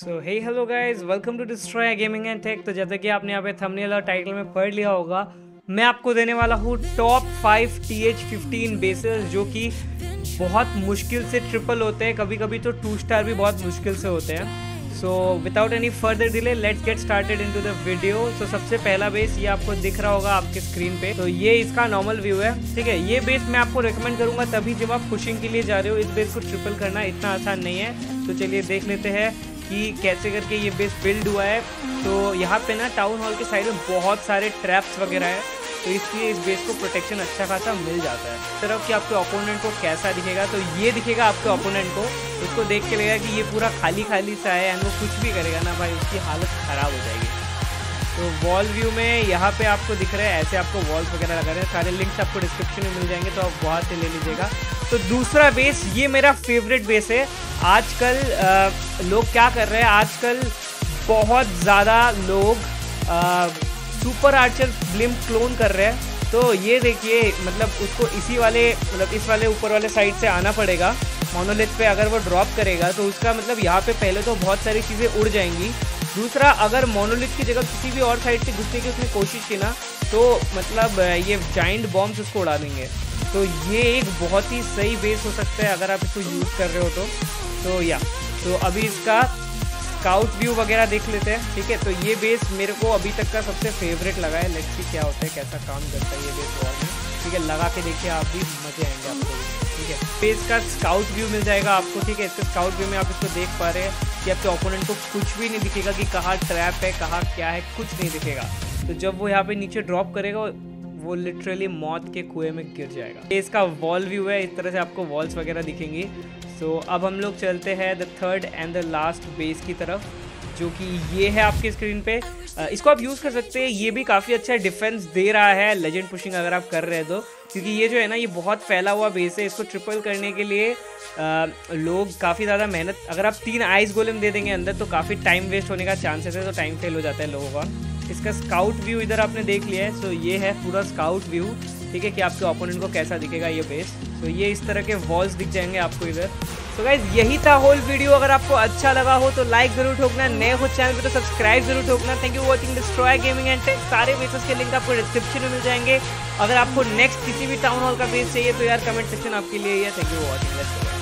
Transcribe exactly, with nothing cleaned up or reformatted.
So hey hello guys, welcome to destroy gaming and tech. तो जैसा कि आपने यहाँ पे थंबनेल और टाइटल में पढ़ लिया होगा, मैं आपको देने वाला हूँ top five T H fifteen bases, जो कि बहुत मुश्किल से ट्रिपल होते हैं, कभी कभी तो टू स्टार भी बहुत मुश्किल से होते हैं। So without any further delay let's get started into the video. So सबसे पहला बेस ये आपको दिख रहा होगा आपके स्क्रीन पे, तो ये इसका नॉर्मल व्यू है, ठीक है। ये बेस मैं आपको रिकमेंड करूँगा तभी जब आप पुशिंग के लिए जा रहे हो। इस बेस को ट्रिपल करना इतना आसान नहीं है। तो चलिए देख लेते हैं कि कैसे करके ये बेस बिल्ड हुआ है। तो यहाँ पे ना टाउन हॉल के साइड में बहुत सारे ट्रैप्स वगैरह है, तो इसलिए इस बेस को प्रोटेक्शन अच्छा खासा मिल जाता है। तरफ कि आपके ओपोनेंट को कैसा दिखेगा, तो ये दिखेगा आपके ओपोनेंट को, उसको देख के लगेगा कि ये पूरा खाली खाली सा है, वो कुछ भी करेगा ना भाई उसकी हालत ख़राब हो जाएगी। तो वॉल व्यू में यहाँ पर आपको दिख रहा है, ऐसे आपको वॉल्स वगैरह लगा रहे हैं। सारे लिंक्स आपको डिस्क्रिप्शन में मिल जाएंगे, तो आप वहाँ से ले लीजिएगा। तो दूसरा बेस, ये मेरा फेवरेट बेस है। आजकल लोग क्या कर रहे हैं, आजकल बहुत ज़्यादा लोग आ, सुपर आर्चर ब्लिम्प क्लोन कर रहे हैं। तो ये देखिए, मतलब उसको इसी वाले मतलब इस वाले ऊपर वाले साइड से आना पड़ेगा। मोनोलिथ पे अगर वो ड्रॉप करेगा तो उसका मतलब यहाँ पे पहले तो बहुत सारी चीज़ें उड़ जाएंगी। दूसरा, अगर मोनोलिथ की जगह किसी भी और साइड से घुसने की उसने कोशिश की ना, तो मतलब ये जाइंट बॉम्ब्स उसको उड़ा देंगे। तो ये एक बहुत ही सही बेस हो सकता है अगर आप इसको यूज़ कर रहे हो तो। तो या तो अभी इसका स्काउट व्यू वगैरह देख लेते हैं, ठीक है। तो ये बेस मेरे को अभी तक का सबसे फेवरेट लगा है। लेट्स सी क्या होता है, कैसा काम करता है ये बेस वॉर में, ठीक है। लगा के देखिए आप भी, मज़े आएंगे आपको, ठीक है। बेस का स्काउट व्यू मिल जाएगा आपको, ठीक है। इसके स्काउट व्यू में आप इसको देख पा रहे हैं कि आपके ओपोनेंट को कुछ भी नहीं दिखेगा कि कहाँ ट्रैप है, कहाँ क्या है, कुछ नहीं दिखेगा। तो जब वो यहाँ पर नीचे ड्रॉप करेगा, वो लिटरली मौत के कुएं में गिर जाएगा। ये इसका वॉल व्यू है, इस तरह से आपको वॉल्स वगैरह दिखेंगी। सो so, अब हम लोग चलते हैं the third and the last base की तरफ, जो कि ये है आपके स्क्रीन पे। इसको आप यूज़ कर सकते हैं, ये भी काफ़ी अच्छा डिफेंस दे रहा है लेजेंड पुशिंग अगर आप कर रहे हैं तो, क्योंकि ये जो है ना ये बहुत फैला हुआ बेस है। इसको ट्रिपल करने के लिए आ, लोग काफ़ी ज़्यादा मेहनत, अगर आप तीन आइस गोलम दे देंगे अंदर तो काफ़ी टाइम वेस्ट होने का चांसेस है, तो टाइम फेल हो जाता है लोगों का। इसका स्काउट व्यू इधर आपने देख लिया है। सो so, ये है पूरा स्काउट व्यू, ठीक है, कि आपके ओपोनेंट को कैसा दिखेगा ये बेस। सो so, ये इस तरह के वॉल्स दिख जाएंगे आपको इधर। सो so, गाइज यही था होल वीडियो। अगर आपको अच्छा लगा हो तो लाइक ज़रूर ठोकना, नए हो चैनल पे तो सब्सक्राइब ज़रूर ठोकना। Thank you watching destroy gaming and take. सारे बेसेस के लिंक आपको डिस्क्रिप्शन में मिल जाएंगे। अगर आपको नेक्स्ट किसी भी टाउन हॉल का बेस चाहिए तो यार कमेंट सेक्शन आपके लिए। Thank you watching.